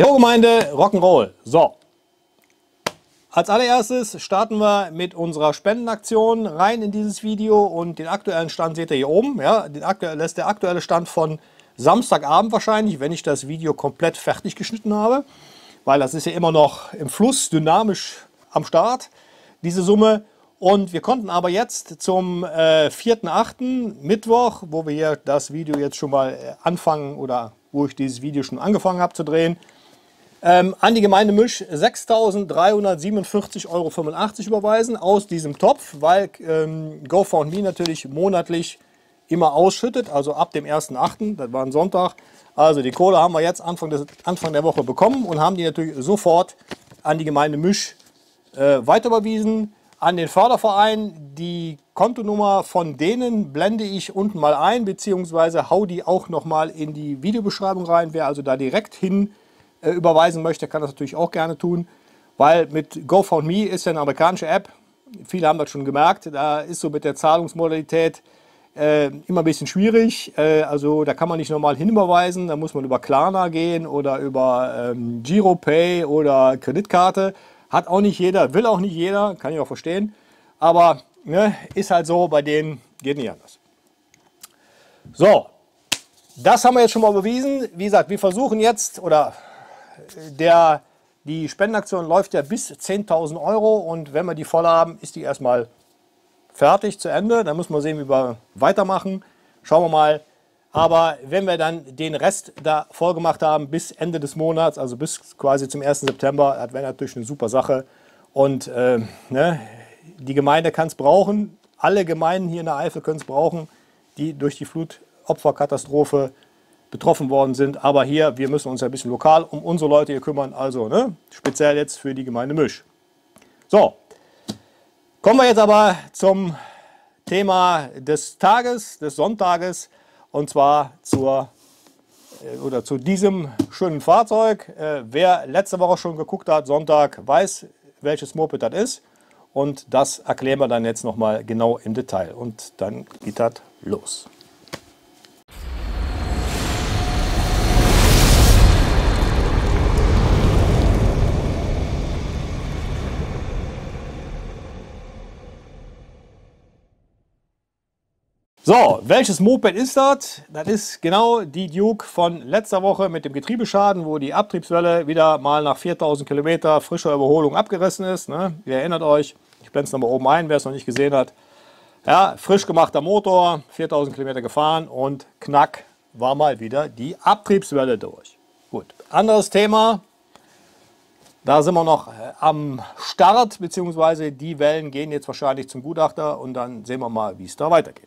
Hallo Gemeinde, Rock'n'Roll. So, als allererstes starten wir mit unserer Spendenaktion rein in dieses Video und den aktuellen Stand seht ihr hier oben. Ja, der aktuelle Stand von Samstagabend wahrscheinlich, wenn ich das Video komplett fertig geschnitten habe, weil das ist ja immer noch im Fluss, dynamisch am Start, diese Summe. Und wir konnten aber jetzt zum 4.8. Mittwoch, wo wir hier das Video jetzt schon mal anfangen oder wo ich dieses Video schon angefangen habe zu drehen, an die Gemeinde Müsch 6.347,85 Euro überweisen aus diesem Topf, weil GoFundMe natürlich monatlich immer ausschüttet, also ab dem 1.8., das war ein Sonntag. Also die Kohle haben wir jetzt Anfang der Woche bekommen und haben die natürlich sofort an die Gemeinde Müsch weiter überwiesen. An den Förderverein, die Kontonummer von denen blende ich unten mal ein, beziehungsweise hau die auch nochmal in die Videobeschreibung rein. Wer also da direkt hin überweisen möchte, kann das natürlich auch gerne tun, weil mit GoFundMe ist ja eine amerikanische App, viele haben das schon gemerkt, da ist so mit der Zahlungsmodalität immer ein bisschen schwierig, also da kann man nicht normal hinüberweisen, da muss man über Klarna gehen oder über GiroPay oder Kreditkarte. Hat auch nicht jeder, will auch nicht jeder, kann ich auch verstehen. Aber ne, ist halt so, bei denen geht nicht anders. So, das haben wir jetzt schon mal bewiesen. Wie gesagt, wir versuchen jetzt, oder die Spendenaktion läuft ja bis 10.000 Euro. Und wenn wir die voll haben, ist die erstmal fertig, zu Ende. Dann müssen wir sehen, wie wir weitermachen. Schauen wir mal. Aber wenn wir dann den Rest da vollgemacht haben bis Ende des Monats, also bis quasi zum 1. September, das wäre natürlich eine super Sache. Und ne, die Gemeinde kann es brauchen, alle Gemeinden hier in der Eifel können es brauchen, die durch die Flutopferkatastrophe betroffen worden sind. Aber hier, wir müssen uns ja ein bisschen lokal um unsere Leute hier kümmern, also ne, speziell jetzt für die Gemeinde Müsch. So, kommen wir jetzt aber zum Thema des Tages, des Sonntages. Und zwar zu diesem schönen Fahrzeug. Wer letzte Woche schon geguckt hat, Sonntag, weiß, welches Moped das ist. Und das erklären wir dann jetzt nochmal genau im Detail. Und dann geht das los. So, welches Moped ist das? Das ist genau die Duke von letzter Woche mit dem Getriebeschaden, wo die Abtriebswelle wieder mal nach 4000 Kilometer frischer Überholung abgerissen ist. Ne? Ihr erinnert euch, ich blende es nochmal oben ein, wer es noch nicht gesehen hat. Ja, frisch gemachter Motor, 4000 Kilometer gefahren und knack war mal wieder die Abtriebswelle durch. Gut, anderes Thema. Da sind wir noch am Start, beziehungsweise die Wellen gehen jetzt wahrscheinlich zum Gutachter und dann sehen wir mal, wie es da weitergeht.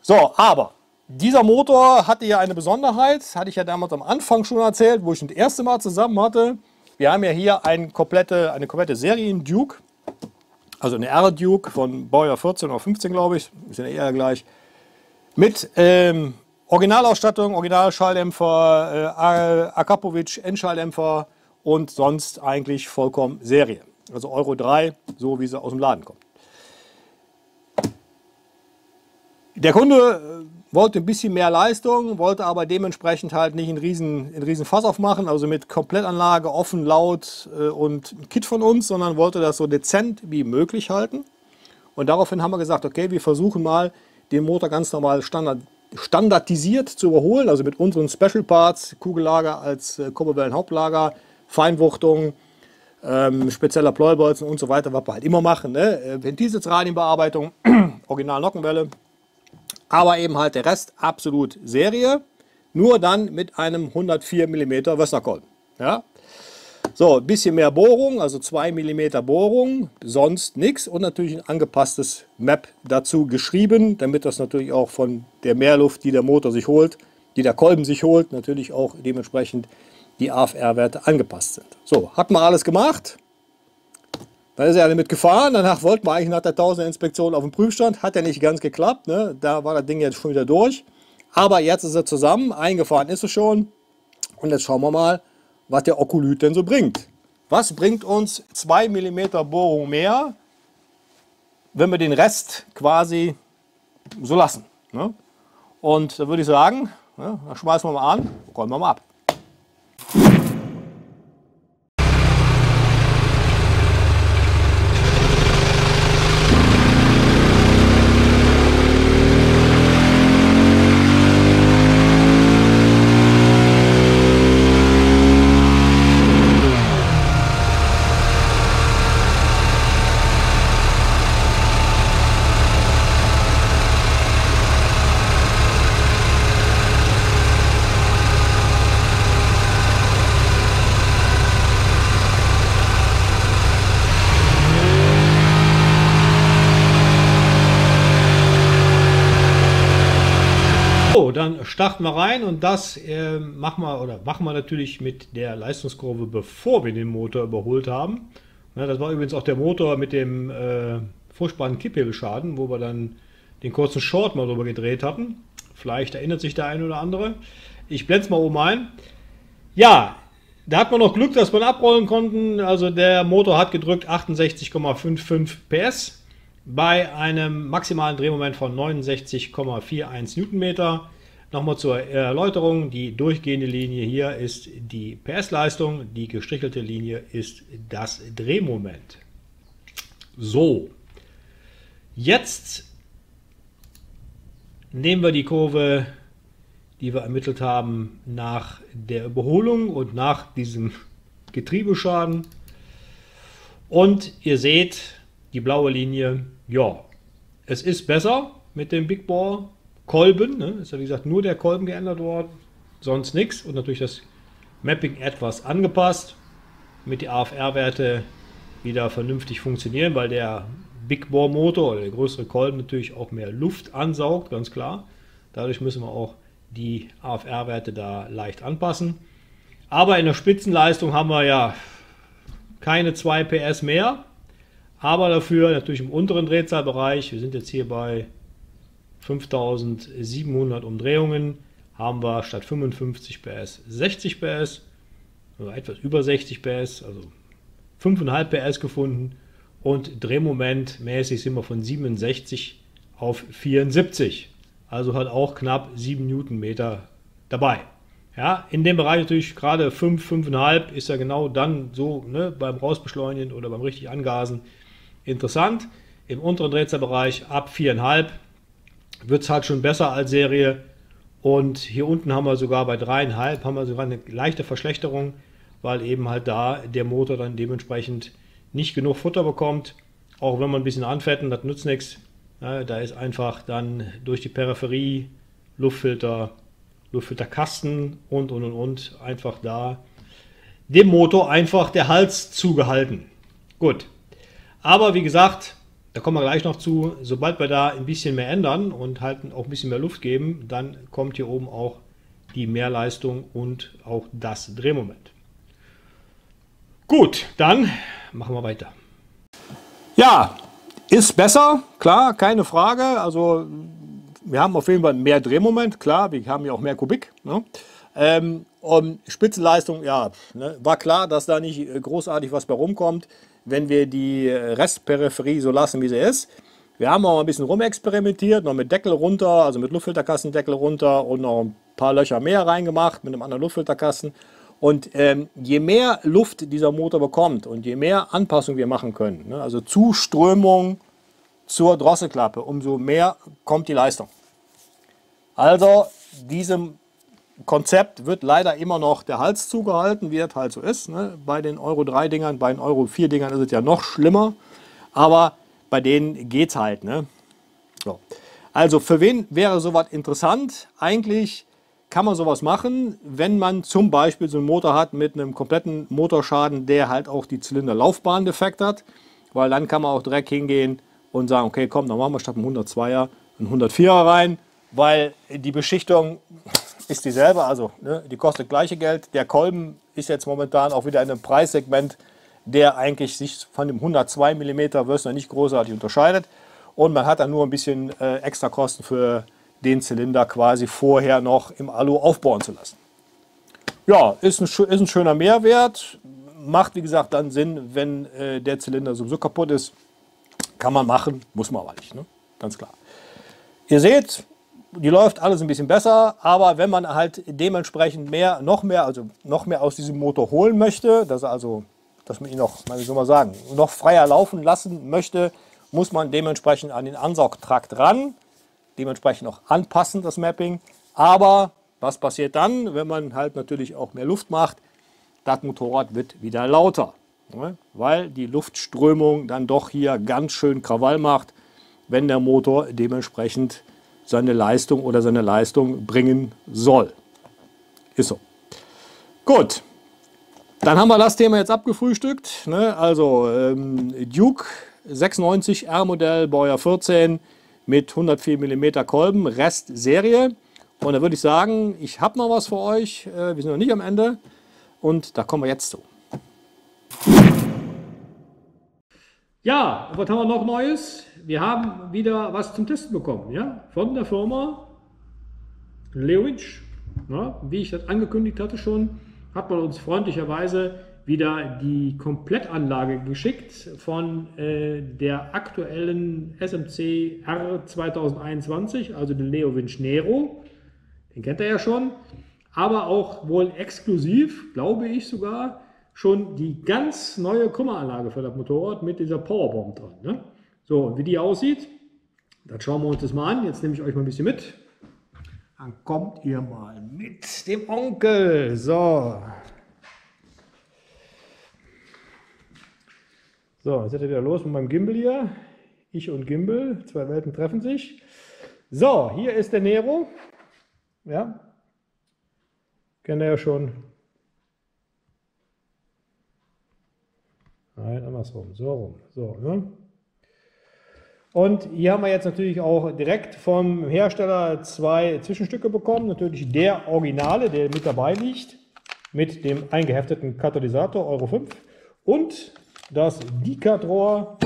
So, aber dieser Motor hatte ja eine Besonderheit, hatte ich ja damals am Anfang schon erzählt, wo ich ihn das erste Mal zusammen hatte. Wir haben ja hier eine komplette Serie in Duke, also eine R-Duke von Baujahr 14 oder 15, glaube ich, ist ja eher gleich, mit Originalausstattung, Originalschalldämpfer, Akrapovic, Endschalldämpfer und sonst eigentlich vollkommen Serie. Also Euro 3, so wie sie aus dem Laden kommt. Der Kunde wollte ein bisschen mehr Leistung, wollte aber dementsprechend halt nicht einen riesen Fass aufmachen, also mit Komplettanlage, offen, laut und Kit von uns, sondern wollte das so dezent wie möglich halten. Und daraufhin haben wir gesagt, okay, wir versuchen mal, den Motor ganz normal standardisiert zu überholen, also mit unseren Special Parts, Kugellager als Kurbelwellen-Hauptlager, Feinwuchtung, spezieller Pleubolzen und so weiter, was wir halt immer machen, ne? Ventilsitzradienbearbeitung, Original-Nockenwelle. Aber eben halt der Rest absolut Serie, nur dann mit einem 104 mm Wössnerkolben. Ja? So, ein bisschen mehr Bohrung, also 2 mm Bohrung, sonst nichts und natürlich ein angepasstes Map dazu geschrieben, damit das natürlich auch von der Mehrluft, die der Motor sich holt, die der Kolben sich holt, natürlich auch dementsprechend die AFR-Werte angepasst sind. So, hat man alles gemacht. Dann ist er damit gefahren, danach wollten wir eigentlich nach der 1000er Inspektion auf dem Prüfstand, hat ja nicht ganz geklappt, ne? Da war das Ding jetzt schon wieder durch. Aber jetzt ist er zusammen, eingefahren ist er schon und jetzt schauen wir mal, was der Okkulyt denn so bringt. Was bringt uns 2 mm Bohrung mehr, wenn wir den Rest quasi so lassen? Ne? Und da würde ich sagen, ne, dann schmeißen wir mal an, rollen wir mal ab. starten wir rein und das machen wir natürlich mit der Leistungskurve, bevor wir den Motor überholt haben. Ja, das war übrigens auch der Motor mit dem furchtbaren Kipphebelschaden, wo wir dann den kurzen Short mal drüber gedreht hatten. Vielleicht erinnert sich der eine oder andere. Ich blende es mal oben ein. Ja, da hat man noch Glück, dass wir abrollen konnten. Also der Motor hat gedrückt 68,55 PS bei einem maximalen Drehmoment von 69,41 Newtonmeter. Nochmal zur Erläuterung, die durchgehende Linie hier ist die PS-Leistung, die gestrichelte Linie ist das Drehmoment. So, jetzt nehmen wir die Kurve, die wir ermittelt haben, nach der Überholung und nach diesem Getriebeschaden. Und ihr seht, die blaue Linie, ja, es ist besser mit dem Big Bore Kolben, ne? Ist ja wie gesagt nur der Kolben geändert worden, sonst nichts. Und natürlich das Mapping etwas angepasst, damit die AFR-Werte wieder vernünftig funktionieren, weil der Big Bore Motor oder der größere Kolben natürlich auch mehr Luft ansaugt, ganz klar. Dadurch müssen wir auch die AFR-Werte da leicht anpassen. Aber in der Spitzenleistung haben wir ja keine 2 PS mehr, aber dafür natürlich im unteren Drehzahlbereich, wir sind jetzt hier bei 5700 Umdrehungen, haben wir statt 55 PS 60 PS, oder etwas über 60 PS, also 5,5 PS gefunden und drehmomentmäßig sind wir von 67 auf 74. Also hat auch knapp 7 Newtonmeter dabei. Ja, in dem Bereich natürlich gerade 5, 5,5 ist ja genau dann so, ne, beim Rausbeschleunigen oder beim richtig Angasen interessant. Im unteren Drehzahlbereich ab 4,5 wird es halt schon besser als Serie. Und hier unten haben wir sogar bei 3,5 haben wir sogar eine leichte Verschlechterung, weil eben halt da der Motor dann dementsprechend nicht genug Futter bekommt. Auch wenn man ein bisschen anfetten, das nützt nichts. Ja, da ist einfach dann durch die Peripherie, Luftfilter, Luftfilterkasten und einfach da dem Motor einfach der Hals zugehalten. Gut, aber wie gesagt, da kommen wir gleich noch zu, sobald wir da ein bisschen mehr ändern und halt auch ein bisschen mehr Luft geben, dann kommt hier oben auch die Mehrleistung und auch das Drehmoment. Gut, dann machen wir weiter. Ja, ist besser, klar, keine Frage. Also wir haben auf jeden Fall mehr Drehmoment, klar, wir haben ja auch mehr Kubik. Ne? Und Spitzenleistung, ja, ne, war klar, dass da nicht großartig was bei rumkommt, wenn wir die Restperipherie so lassen, wie sie ist. Wir haben auch ein bisschen rumexperimentiert, noch mit Deckel runter, also mit Luftfilterkastendeckel runter und noch ein paar Löcher mehr reingemacht mit einem anderen Luftfilterkasten. Und je mehr Luft dieser Motor bekommt und je mehr Anpassung wir machen können, ne, also Zuströmung zur Drosselklappe, umso mehr kommt die Leistung. Also diesem Konzept wird leider immer noch der Hals zugehalten, wie das halt so ist. Ne? Bei den Euro 3 Dingern, bei den Euro 4 Dingern ist es ja noch schlimmer, aber bei denen geht es halt. Ne? So. Also für wen wäre sowas interessant? Eigentlich kann man sowas machen, wenn man zum Beispiel so einen Motor hat mit einem kompletten Motorschaden, der halt auch die Zylinderlaufbahn-Defekt hat, weil dann kann man auch direkt hingehen und sagen, okay, komm, dann machen wir statt einem 102er einen 104er rein, weil die Beschichtung ist dieselbe, also ne, die kostet gleiche Geld. Der Kolben ist jetzt momentan auch wieder in einem Preissegment, der eigentlich sich von dem 102 mm Wössner nicht großartig unterscheidet und man hat dann nur ein bisschen extra Kosten für den Zylinder quasi vorher noch im Alu aufbauen zu lassen. Ja, ist ein schöner Mehrwert. Macht, wie gesagt, dann Sinn, wenn der Zylinder sowieso kaputt ist. Kann man machen, muss man aber nicht, ne? Ganz klar. Ihr seht, die läuft alles ein bisschen besser, aber wenn man halt dementsprechend noch mehr aus diesem Motor holen möchte, dass man ihn noch, wie soll man sagen, noch freier laufen lassen möchte, muss man dementsprechend an den Ansaugtrakt ran. Dementsprechend auch anpassen, das Mapping. Aber was passiert dann, wenn man halt natürlich auch mehr Luft macht? Das Motorrad wird wieder lauter, ne? Weil die Luftströmung dann doch hier ganz schön Krawall macht, wenn der Motor dementsprechend seine Leistung oder seine Leistung bringen soll. Ist so. Gut, dann haben wir das Thema jetzt abgefrühstückt, ne? Also Duke 96 R-Modell, Baujahr 14, mit 104 mm Kolben, Rest Serie Und da würde ich sagen, ich habe noch was für euch. Wir sind noch nicht am Ende. Und da kommen wir jetzt zu. Ja, was haben wir noch Neues? Wir haben wieder was zum Testen bekommen, ja? Von der Firma Leovince. Ja, wie ich das angekündigt hatte schon, hat man uns freundlicherweise wieder die Komplettanlage geschickt von der aktuellen SMC R 2021, also den Leovince Nero. Den kennt ihr ja schon. Aber auch wohl exklusiv, glaube ich sogar, schon die ganz neue Kummeranlage für das Motorrad mit dieser Powerbomb dran. Ne? So, und wie die aussieht, das schauen wir uns das mal an. Jetzt nehme ich euch mal ein bisschen mit. Dann kommt ihr mal mit dem Onkel. So. So, jetzt seid ihr wieder los mit meinem Gimbal hier. Ich und Gimbal, zwei Welten treffen sich. So, hier ist der Nero. Ja. Kennt ihr ja schon. Nein, andersrum. So rum. So, ne? Und hier haben wir jetzt natürlich auch direkt vom Hersteller zwei Zwischenstücke bekommen. Natürlich der Originale, der mit dabei liegt, mit dem eingehefteten Katalysator Euro 5 und das Dikat-Rohr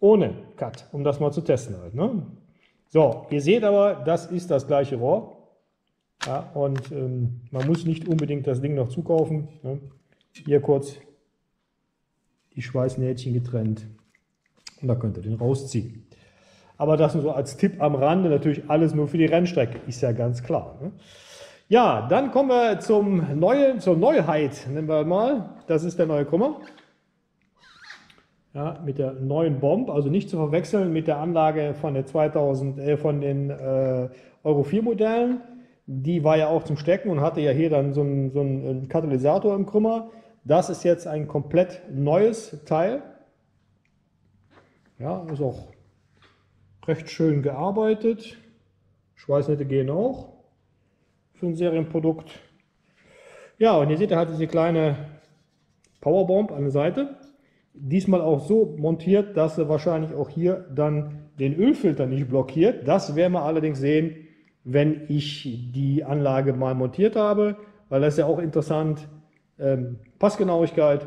ohne Cut, um das mal zu testen halt, ne? So, ihr seht aber, das ist das gleiche Rohr. Ja, und man muss nicht unbedingt das Ding noch zukaufen. Ne? Hier kurz die Schweißnähtchen getrennt. Und da könnt ihr den rausziehen. Aber das nur so als Tipp am Rande, natürlich alles nur für die Rennstrecke, ist ja ganz klar. Ne? Ja, dann kommen wir zum zur Neuheit, nennen wir mal. Das ist der neue Kummer. Ja, mit der neuen Bomb, also nicht zu verwechseln mit der Anlage von, den Euro 4 Modellen. Die war ja auch zum Stecken und hatte ja hier dann so einen Katalysator im Krümmer. Das ist jetzt ein komplett neues Teil. Ja, ist auch recht schön gearbeitet. Schweißnähte gehen auch für ein Serienprodukt. Ja, und hier seht ihr halt diese kleine Powerbomb an der Seite. Diesmal auch so montiert, dass sie wahrscheinlich auch hier dann den Ölfilter nicht blockiert. Das werden wir allerdings sehen, wenn ich die Anlage mal montiert habe, weil das ist ja auch interessant, Passgenauigkeit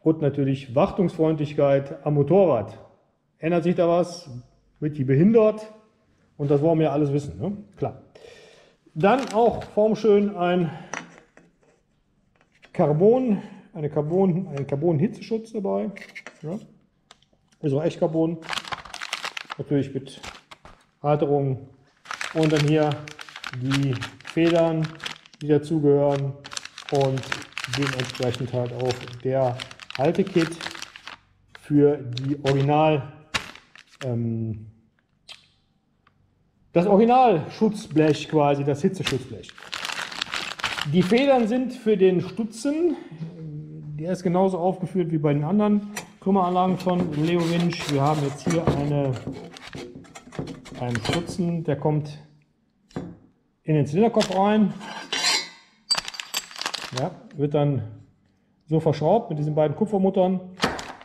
und natürlich Wartungsfreundlichkeit am Motorrad. Ändert sich da was? Wird die behindert? Und das wollen wir ja alles wissen, ne? Klar. Dann auch formschön ein Carbon-Hitzeschutz dabei. Ja. Ist auch echt Carbon. Natürlich mit Halterung. Und dann hier die Federn, die dazugehören und dementsprechend halt auch der Haltekit für die Originalschutzblech quasi, das Hitzeschutzblech. Die Federn sind für den Stutzen, der ist genauso aufgeführt wie bei den anderen Krümmeranlagen von Leovince. Wir haben jetzt hier einen Stutzen, der kommt in den Zylinderkopf rein, ja, wird dann so verschraubt mit diesen beiden Kupfermuttern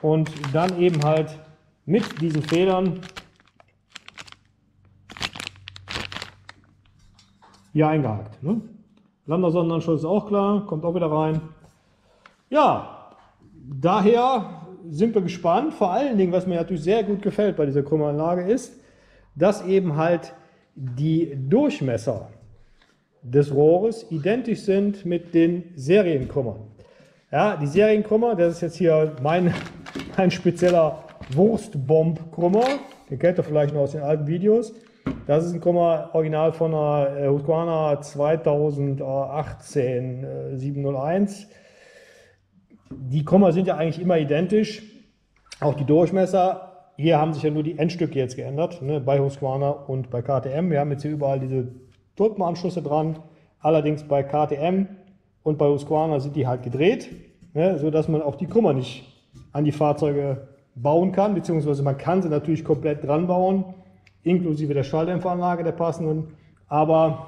und dann eben halt mit diesen Federn hier eingehakt. Ne? Lambda-Sonderanschluss ist auch klar, kommt auch wieder rein. Ja, daher sind wir gespannt. Vor allen Dingen, was mir natürlich sehr gut gefällt bei dieser Krümmeranlage ist, dass eben halt die Durchmesser des Rohres identisch sind mit den Serienkrümmern. Ja, die Serienkrümmer, das ist jetzt hier mein spezieller Wurstbomb-Krümmer, den kennt ihr vielleicht noch aus den alten Videos. Das ist ein Krümmer original von der Husqvarna 2018 701. Die Krümmer sind ja eigentlich immer identisch, auch die Durchmesser. Hier haben sich ja nur die Endstücke jetzt geändert, ne, bei Husqvarna und bei KTM. Wir haben jetzt hier überall diese Tulpenanschlüsse dran. Allerdings bei KTM und bei Husqvarna sind die halt gedreht, ne, sodass man auch die Krümmer nicht an die Fahrzeuge bauen kann, beziehungsweise man kann sie natürlich komplett dran bauen, inklusive der Schalldämpferanlage der passenden. Aber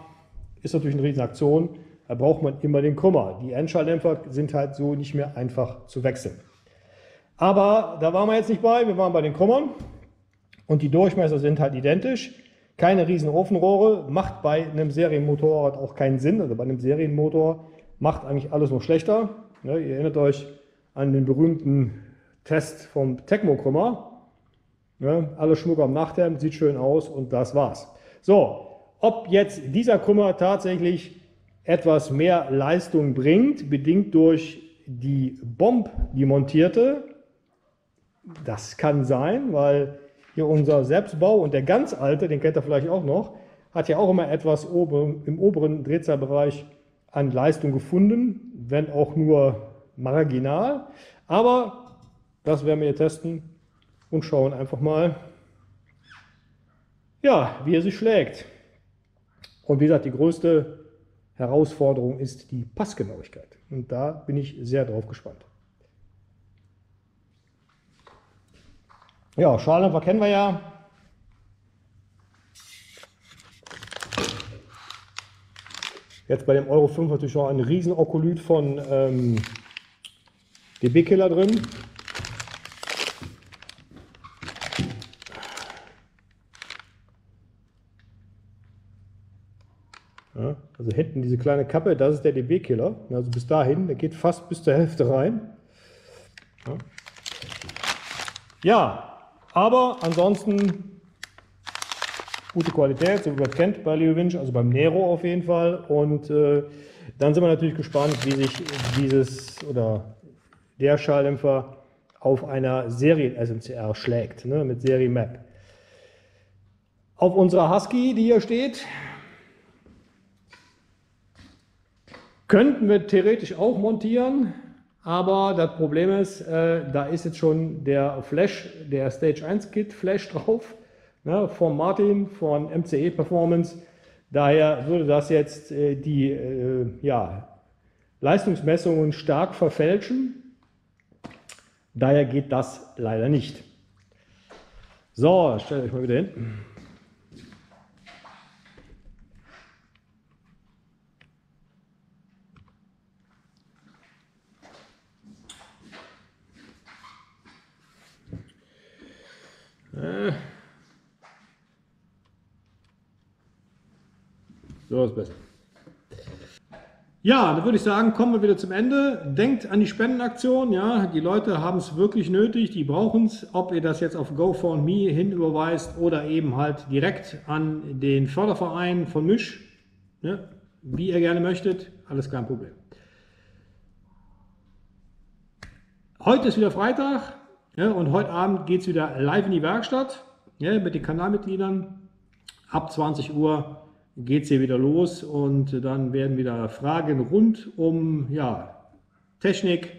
ist natürlich eine Riesenaktion, da braucht man immer den Krümmer. Die Endschalldämpfer sind halt so nicht mehr einfach zu wechseln. Aber da waren wir jetzt nicht bei, wir waren bei den Krümmern und die Durchmesser sind halt identisch. keine riesen Ofenrohre, macht bei einem Serienmotorrad auch keinen Sinn. Also bei einem Serienmotor macht eigentlich alles nur schlechter. Ne, ihr erinnert euch an den berühmten Test vom Tecmo-Krümmer. Ne, alles Schmuck am Nachthemd, sieht schön aus und das war's. So, ob jetzt dieser Krümmer tatsächlich etwas mehr Leistung bringt, bedingt durch die Bomb, die montierte, das kann sein, weil hier unser Selbstbau und der ganz alte, den kennt ihr vielleicht auch noch, hat ja auch immer etwas im oberen Drehzahlbereich an Leistung gefunden, wenn auch nur marginal. Aber das werden wir hier testen und schauen einfach mal, ja, wie er sich schlägt. Und wie gesagt, die größte Herausforderung ist die Passgenauigkeit. Und da bin ich sehr drauf gespannt. Ja, Schalenopfer kennen wir ja. Jetzt bei dem Euro 5 natürlich noch ein riesen Okolyt von DB-Killer drin. Ja, also hinten diese kleine Kappe, das ist der DB-Killer. Also bis dahin, der geht fast bis zur Hälfte rein. Ja, aber ansonsten gute Qualität, so wie man es kennt bei Leovince, also beim Nero auf jeden Fall. Und dann sind wir natürlich gespannt, wie sich der Schalldämpfer auf einer Serien-SMCR schlägt, ne, mit Serien-Map. Auf unserer Husky, die hier steht, könnten wir theoretisch auch montieren, aber das Problem ist, da ist jetzt schon der Flash, der Stage 1 Kit Flash drauf, ne, von Martin, von MCE Performance. Daher würde das jetzt die Leistungsmessungen stark verfälschen. Daher geht das leider nicht. So, stellt euch mal wieder hin. So ist besser. Ja, dann würde ich sagen, kommen wir wieder zum Ende. Denkt an die Spendenaktion. Ja, die Leute haben es wirklich nötig, die brauchen es. Ob ihr das jetzt auf GoFundMe hin überweist oder eben halt direkt an den Förderverein von Müsch, ne, wie ihr gerne möchtet, alles kein Problem. Heute ist wieder Freitag. Ja, und heute Abend geht es wieder live in die Werkstatt, ja, mit den Kanalmitgliedern. Ab 20 Uhr geht es hier wieder los und dann werden wieder Fragen rund um Technik,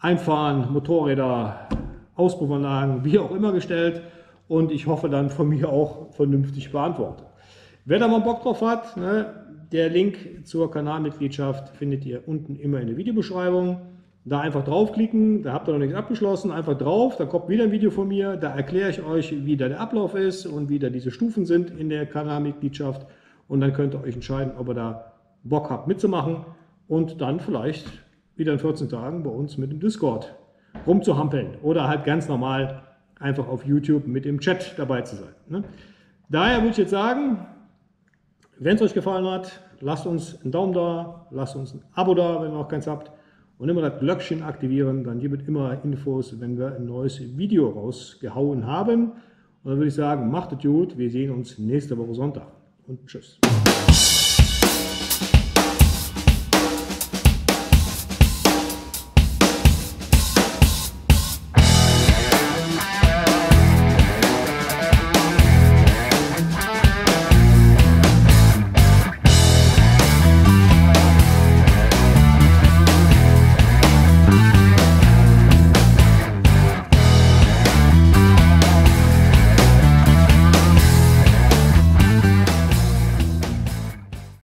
Einfahren, Motorräder, Auspuffanlagen, wie auch immer gestellt. Und ich hoffe dann von mir auch vernünftig beantwortet. Wer da mal Bock drauf hat, ne, der Link zur Kanalmitgliedschaft findet ihr unten immer in der Videobeschreibung. Da einfach draufklicken, da habt ihr noch nichts abgeschlossen, einfach drauf, da kommt wieder ein Video von mir, da erkläre ich euch, wie da der Ablauf ist und wie da diese Stufen sind in der Kanalmitgliedschaft, und dann könnt ihr euch entscheiden, ob ihr da Bock habt mitzumachen und dann vielleicht wieder in 14 Tagen bei uns mit dem Discord rumzuhampeln oder halt ganz normal einfach auf YouTube mit dem Chat dabei zu sein. Daher würde ich jetzt sagen, wenn es euch gefallen hat, lasst uns einen Daumen da, lasst uns ein Abo da, wenn ihr noch keins habt. Und immer das Glöckchen aktivieren, dann gibt es immer Infos, wenn wir ein neues Video rausgehauen haben. Und dann würde ich sagen, macht es gut, wir sehen uns nächste Woche Sonntag und tschüss.